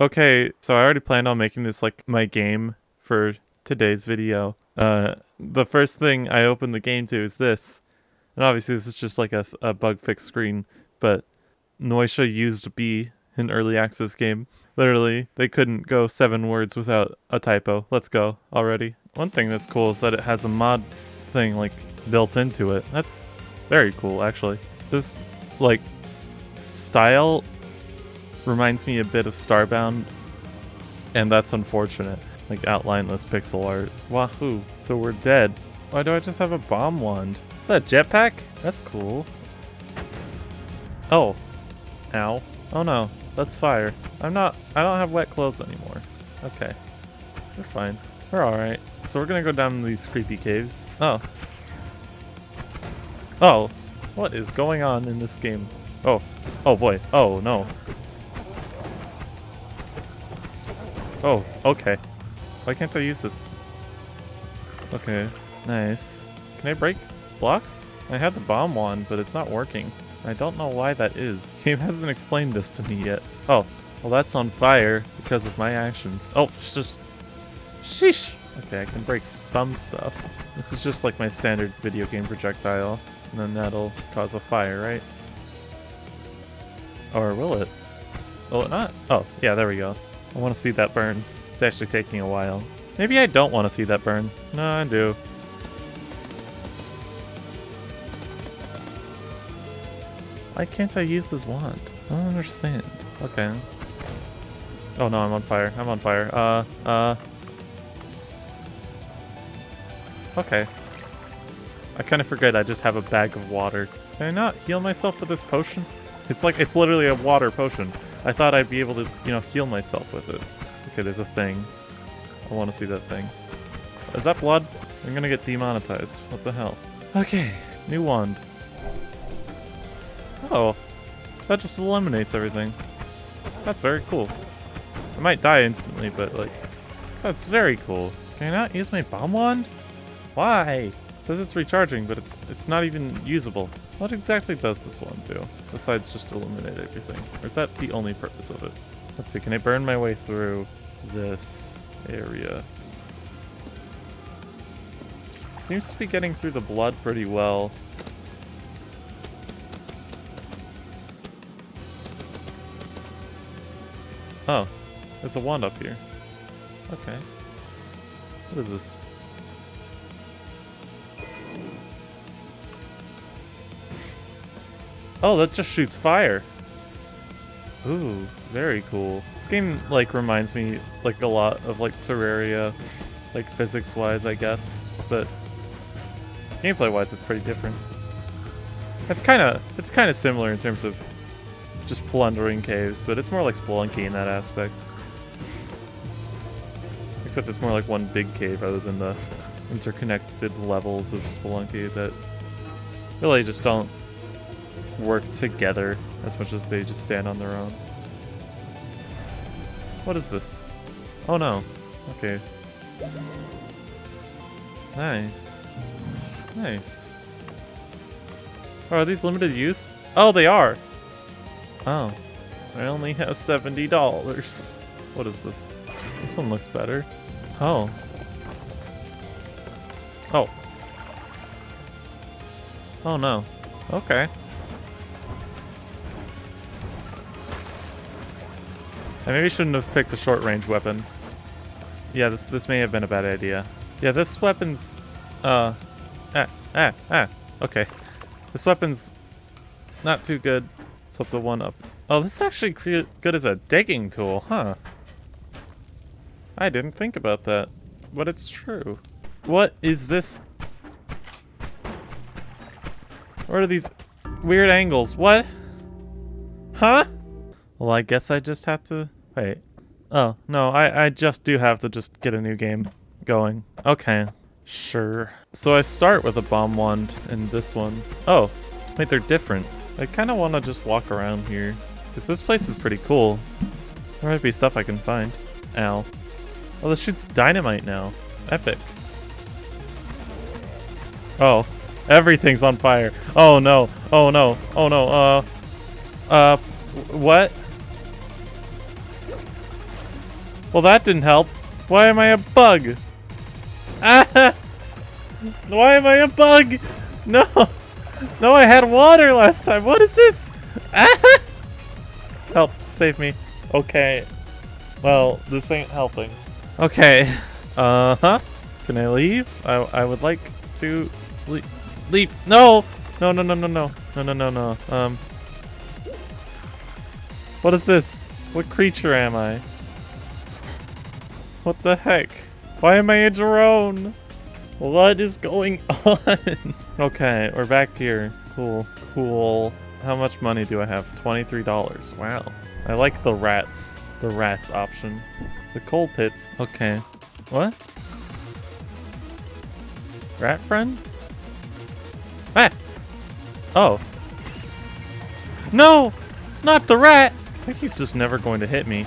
Okay, so I already planned on making this like my game for today's video. The first thing I open the game to is this. And obviously this is just like a bug fix screen, but Noita used to be an early access game. Literally, they couldn't go 7 words without a typo. Let's go already. One thing that's cool is that it has a mod thing like built into it. That's very cool actually. This like style reminds me a bit of Starbound, and that's unfortunate. Like outlineless pixel art. Wahoo. So we're dead. Why do I just have a bomb wand? Is that a jetpack? That's cool. Oh. Ow. Oh no. That's fire. I don't have wet clothes anymore. Okay. We're fine. We're alright. So we're gonna go down these creepy caves. Oh. Oh. What is going on in this game? Oh. Oh boy. Oh no. Oh, okay. Why can't I use this? Okay, nice. Can I break blocks? I had the bomb wand, but it's not working. I don't know why that is. Game hasn't explained this to me yet. Oh, well that's on fire because of my actions. Oh, just... sheesh! Okay, I can break some stuff. This is just like my standard video game projectile. And then that'll cause a fire, right? Or will it? Will it not? Oh, yeah, there we go. I want to see that burn. It's actually taking a while. Maybe I don't want to see that burn. No, I do. Why can't I use this wand? I don't understand. Okay. Oh no, I'm on fire. I'm on fire. Okay. I kind of forget I just have a bag of water. Can I not heal myself with this potion? It's like, it's literally a water potion. I thought I'd be able to, you know, heal myself with it. Okay, there's a thing. I want to see that thing. Is that blood? I'm gonna get demonetized. What the hell? Okay, new wand. Oh, that just eliminates everything. That's very cool. I might die instantly, but like, that's very cool. Can I not use my bomb wand? Why? It says it's recharging, but it's not even usable. What exactly does this one do? Besides just eliminate everything. Or is that the only purpose of it? Let's see, can I burn my way through this area? Seems to be getting through the blood pretty well. Oh, there's a wand up here. Okay. What is this? Oh, that just shoots fire. Ooh, very cool. This game, like, reminds me, like, a lot of, like, Terraria, like, physics-wise, I guess. But gameplay-wise, it's pretty different. It's kind of similar in terms of just plundering caves, but it's more like Spelunky in that aspect. Except it's more like one big cave rather than the interconnected levels of Spelunky that really just don't work together as much as they just stand on their own. What is this? Oh no. Okay. Nice. Nice. Oh, are these limited use? Oh, they are! Oh. I only have $70. What is this? This one looks better. Oh. Oh. Oh no. Okay. I maybe shouldn't have picked a short-range weapon. Yeah, this may have been a bad idea. Yeah, this weapon's... Okay. This weapon's not too good. Except the one up. Oh, this is actually good as a digging tool, huh? I didn't think about that. But it's true. What is this? What are these weird angles? What? Huh? Well, I guess I just have to... wait. Oh, no, I just do have to just get a new game going. Okay, sure. So I start with a bomb wand in this one. Oh, wait, they're different. I kind of want to just walk around here, because this place is pretty cool. There might be stuff I can find. Ow. Oh, this shoots dynamite now. Epic. Oh, everything's on fire. Oh, no. Oh, no. Oh, no. What? Well, that didn't help. Why am I a bug? Ah! Why am I a bug? No! No, I had water last time. What is this? Ah! Help. Save me. Okay. Well, this ain't helping. Okay. Can I leave? I would like to leave. No! No, no, no, no, no. No, no, no, no. What is this? What creature am I? What the heck? Why am I a drone? What is going on? Okay, we're back here. Cool, cool. How much money do I have? $23. Wow. I like the rats. The rats option. The coal pits. Okay. What? Rat friend? Ah! Oh. No! Not the rat! I think he's just never going to hit me.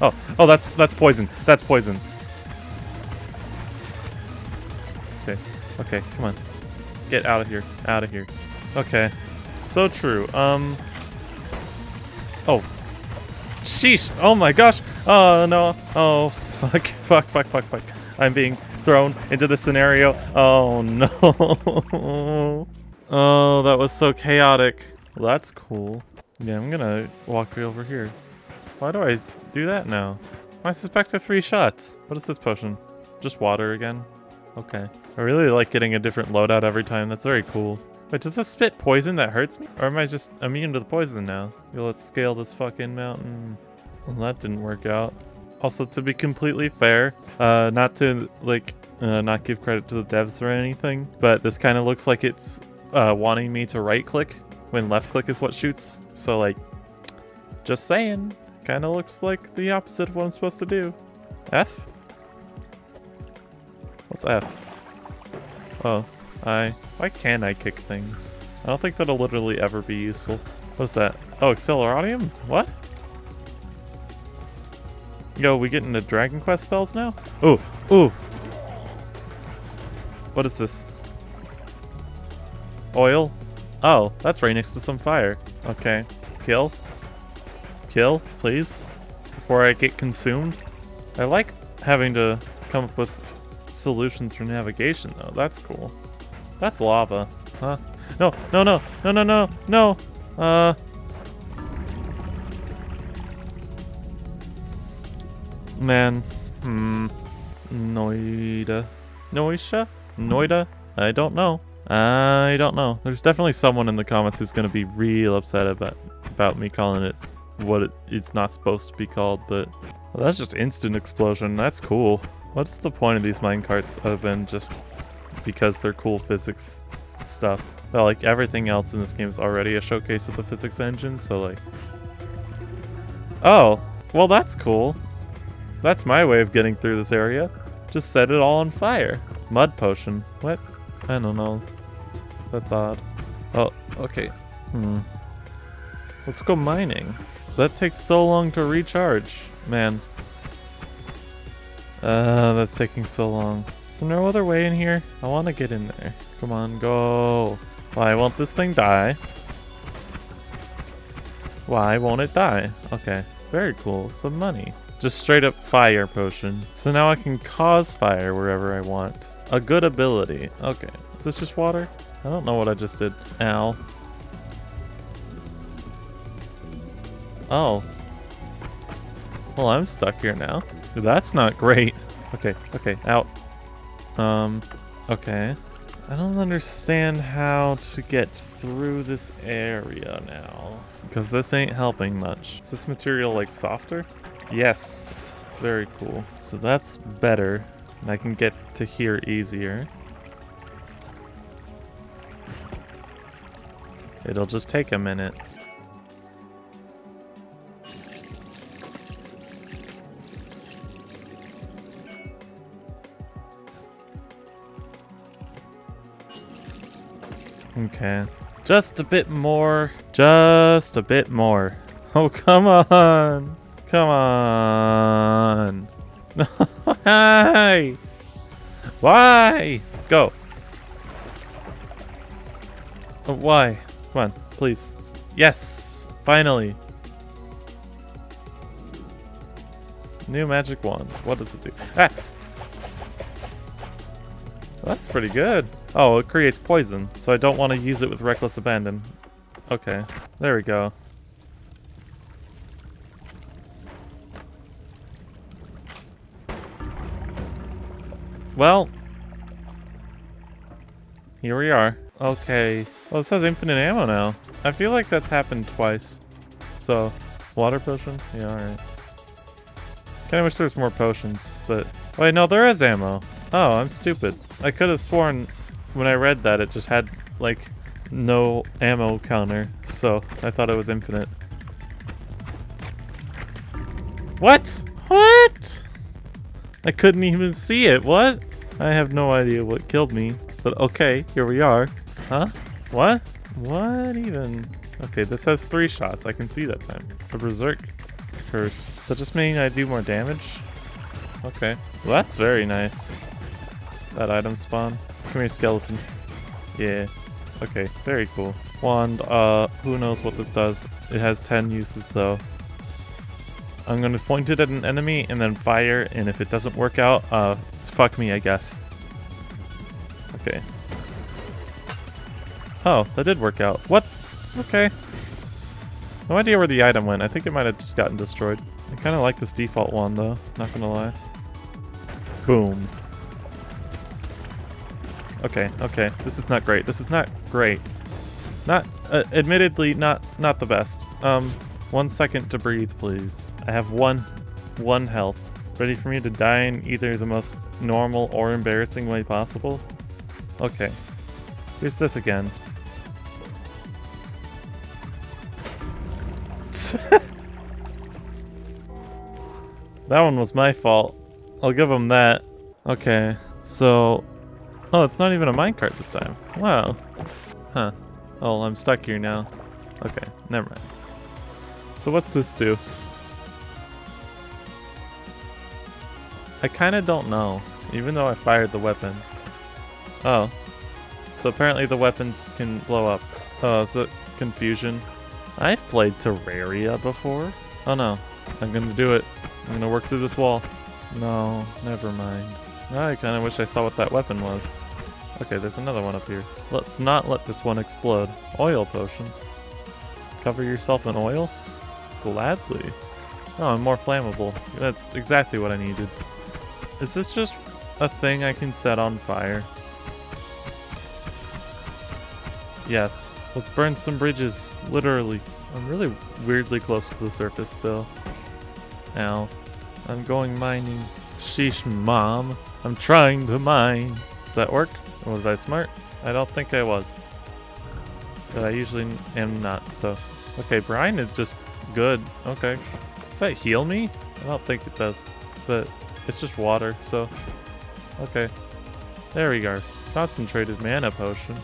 Oh. Oh, that's poison. That's poison. Okay. Okay, come on. Get out of here. Out of here. Okay. So true. Oh. Sheesh! Oh my gosh! Oh no. Oh. Fuck. Fuck, fuck, fuck, fuck. I'm being thrown into this scenario. Oh no. Oh, that was so chaotic. Well, that's cool. Yeah, I'm gonna walk over here. Why do I do that now? I suspect of 3 shots. What is this potion? Just water again? Okay. I really like getting a different loadout every time. That's very cool. Wait, does this spit poison that hurts me? Or am I just immune to the poison now? Yo, let's scale this fucking mountain. Well, that didn't work out. Also, to be completely fair, not to, like, not give credit to the devs or anything, but this kind of looks like it's wanting me to right-click when left-click is what shoots. So, like, just saying. Kind of looks like the opposite of what I'm supposed to do. F? What's F? Oh, why can't I kick things? I don't think that'll literally ever be useful. What's that? Oh, Acceleradium? What? Yo, we getting into Dragon Quest spells now? Ooh, ooh. What is this? Oil? Oh, that's right next to some fire. Okay. Kill. Kill, please. Before I get consumed. I like having to come up with solutions for navigation, though. That's cool. That's lava. Huh? No, no, no, no, no, no, no. Man. Noita. Noisha? Noita? I don't know. I don't know. There's definitely someone in the comments who's going to be real upset about me calling it what it's not supposed to be called, but well, that's just instant explosion. That's cool. What's the point of these minecarts other than just because they're cool physics stuff? Well, like everything else in this game is already a showcase of the physics engine, so like... Oh, well that's cool. That's my way of getting through this area. Just set it all on fire. Mud potion. What? I don't know. That's odd. Oh, okay. Let's go mining. That takes so long to recharge. Man. That's taking so long. Is there no other way in here? I want to get in there. Come on, go. Why won't this thing die? Why won't it die? Okay. Very cool. Some money. Just straight up fire potion. So now I can cause fire wherever I want. A good ability. Okay. Is this just water? I don't know what I just did. Ow. Oh. Well, I'm stuck here now. That's not great. Okay. Okay. Out. Okay. I don't understand how to get through this area now. Because this ain't helping much. Is this material, like, softer? Yes, very cool. So that's better, and I can get to here easier. It'll just take a minute. Okay, just a bit more, just a bit more. Oh, come on. Come on. Why? Why? Go. Oh, why? Come on, please. Yes, finally. New magic wand. What does it do? Ah! That's pretty good. Oh, it creates poison, so I don't want to use it with reckless abandon. Okay, there we go. Well, here we are. Okay. Well, it says infinite ammo now. I feel like that's happened twice. So, water potion? Yeah, alright. Kinda wish there was more potions, but... Wait, no, there is ammo. Oh, I'm stupid. I could have sworn when I read that it just had, like, no ammo counter. So, I thought it was infinite. What? What? I couldn't even see it. What? I have no idea what killed me. But okay, here we are. Huh? What? What even? Okay, this has 3 shots. I can see that time. A berserk curse. Does that just mean I do more damage? Okay. Well, that's very nice. That item spawn. Come here, skeleton. Yeah. Okay, very cool. Wand, who knows what this does. It has 10 uses though. I'm gonna point it at an enemy and then fire, and if it doesn't work out, fuck me, I guess. Okay. Oh, that did work out. What? Okay. No idea where the item went. I think it might have just gotten destroyed. I kind of like this default one though, not gonna lie. Boom. Okay, okay. This is not great. This is not great. Not, admittedly, not the best. 1 second to breathe, please. I have one health. Ready for me to die in either the most normal or embarrassing way possible? Okay. Here's this again. That one was my fault. I'll give him that. Okay, so... Oh, it's not even a minecart this time. Wow. Huh. Oh, I'm stuck here now. Okay, never mind. So what's this do? I kind of don't know, even though I fired the weapon. Oh. So apparently the weapons can blow up. Oh, is it confusion? I've played Terraria before. Oh no, I'm gonna do it. I'm gonna work through this wall. No, never mind. I kinda wish I saw what that weapon was. Okay, there's another one up here. Let's not let this one explode. Oil potion. Cover yourself in oil? Gladly. Oh, I'm more flammable. That's exactly what I needed. Is this just a thing I can set on fire? Yes. Let's burn some bridges. Literally. I'm really weirdly close to the surface still. Ow. I'm going mining. Sheesh, mom. I'm trying to mine. Does that work? Or was I smart? I don't think I was. But I usually am not, so... Okay, brine is just good. Okay. Does that heal me? I don't think it does. But it's just water, so... Okay. There we go. Concentrated mana potion.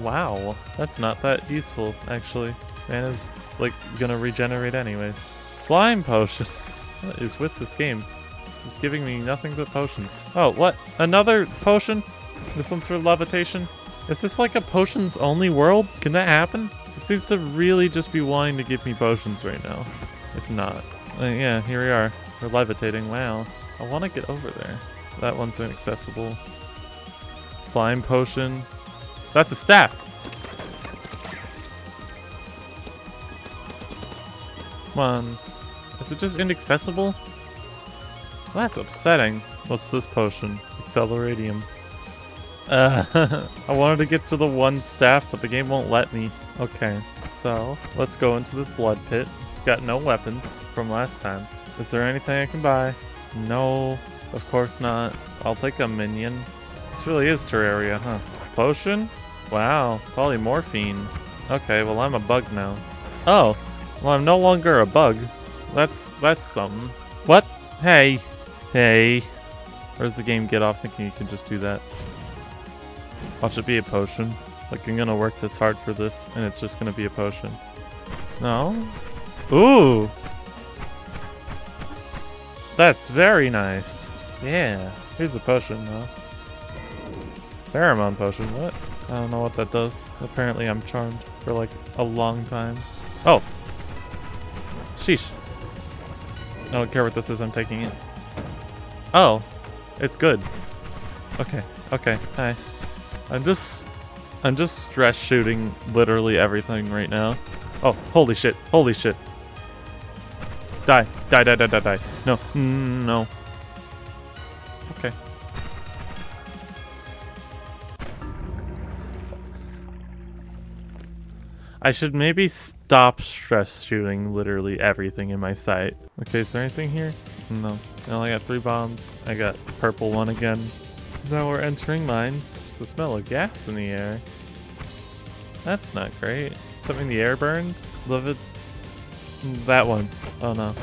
Wow. That's not that useful, actually. Mana's, like, gonna regenerate anyways. Slime potion! What is with this game? It's giving me nothing but potions. Oh, what? Another potion? This one's for levitation? Is this like a potions only world? Can that happen? It seems to really just be wanting to give me potions right now. If not. Yeah, here we are. We're levitating. Wow. I want to get over there. That one's inaccessible. Slime potion. That's a staff! Come on. Is it just inaccessible? Well, that's upsetting. What's this potion? Acceleradium. I wanted to get to the one staff, but the game won't let me. Okay, so let's go into this blood pit. Got no weapons from last time. Is there anything I can buy? No, of course not. I'll take a minion. This really is Terraria, huh? Potion? Wow, polymorphine. Okay, well I'm a bug now. Oh, well I'm no longer a bug. That's something. What? Hey. Hey. Or does the game get off thinking you can just do that? Watch it be a potion. Like, I'm gonna work this hard for this, and it's just gonna be a potion. No? Ooh! That's very nice. Yeah. Here's a potion, though. Pheromone potion, what? I don't know what that does. Apparently I'm charmed for, like, a long time. Oh! Sheesh. I don't care what this is, I'm taking it. Oh, it's good. Okay, okay, hi. I'm just stress shooting literally everything right now. Oh, holy shit, holy shit. Die, die, die, die, die, die. No, no. Okay. I should maybe stop stress shooting literally everything in my sight. Okay, is there anything here? No. I only got 3 bombs. I got purple one again. Now we're entering mines. The smell of gas in the air. That's not great. Something the air burns? Love it. That one. Oh no.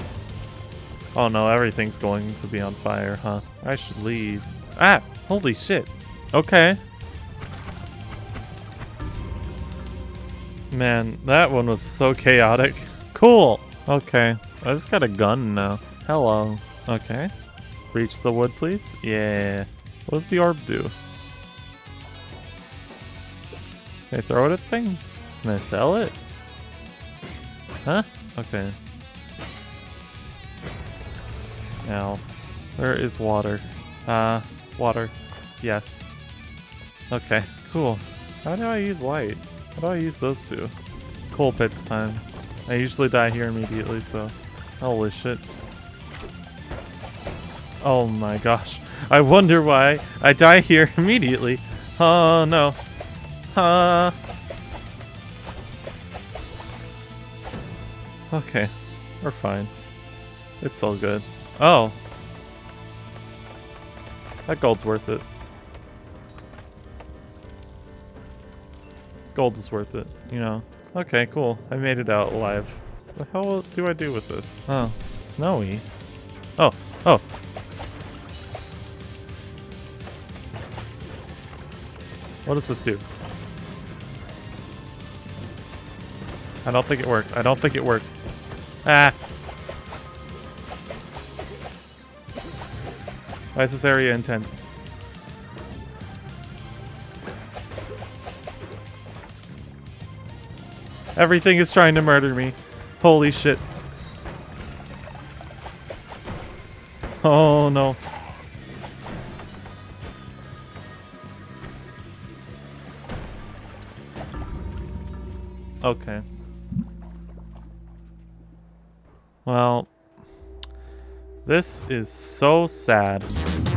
Oh no, everything's going to be on fire, huh? I should leave. Ah! Holy shit. Okay. Man, that one was so chaotic. Cool! Okay. I just got a gun now. Hello. Okay. Reach the wood, please. Yeah. What does the orb do? They throw it at things. Can I sell it? Huh? Okay. Now, where is water? Water. Yes. Okay, cool. How do I use light? How do I use those two? Coal pits time. I usually die here immediately, so... Holy shit. Oh my gosh. I wonder why I die here immediately. Oh no. Huh. Okay. We're fine. It's all good. Oh. That gold's worth it. Gold is worth it, you know. Okay, cool. I made it out alive. What the hell do I do with this? Oh. Snowy. Oh. Oh. What does this do? I don't think it worked. I don't think it worked. Ah! Why is this area intense? Everything is trying to murder me. Holy shit. Oh no. Okay. Well, this is so sad.